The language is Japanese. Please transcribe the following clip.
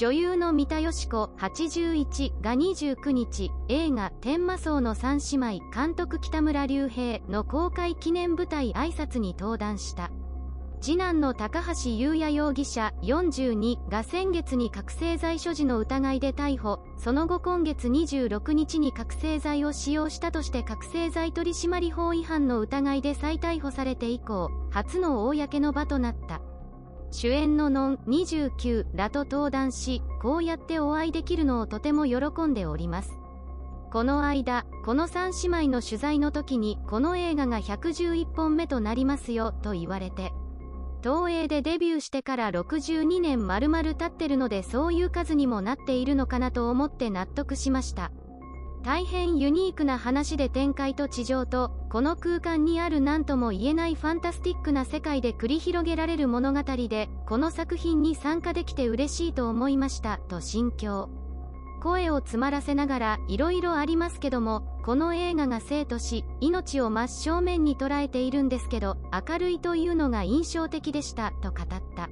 女優の三田佳子81が29日、映画「天魔荘の三姉妹」監督北村隆平の公開記念舞台挨拶に登壇した。次男の高橋祐也容疑者42が先月に覚醒剤所持の疑いで逮捕、その後今月26日に覚醒剤を使用したとして覚醒剤取締法違反の疑いで再逮捕されて以降、初の公の場となった。主演のノン29らと登壇し、こうやってお会いできるのをとても喜んでおります。この間、この三姉妹の取材の時に、この映画が111本目となりますよ、と言われて。東映でデビューしてから62年丸々経ってるので、そういう数にもなっているのかなと思って納得しました。大変ユニークな話で、天界と地上とこの空間にある何とも言えないファンタスティックな世界で繰り広げられる物語で、この作品に参加できて嬉しいと思いましたと心境。声を詰まらせながら、いろいろありますけども、この映画が生と死、命を真正面に捉えているんですけど、明るいというのが印象的でしたと語った。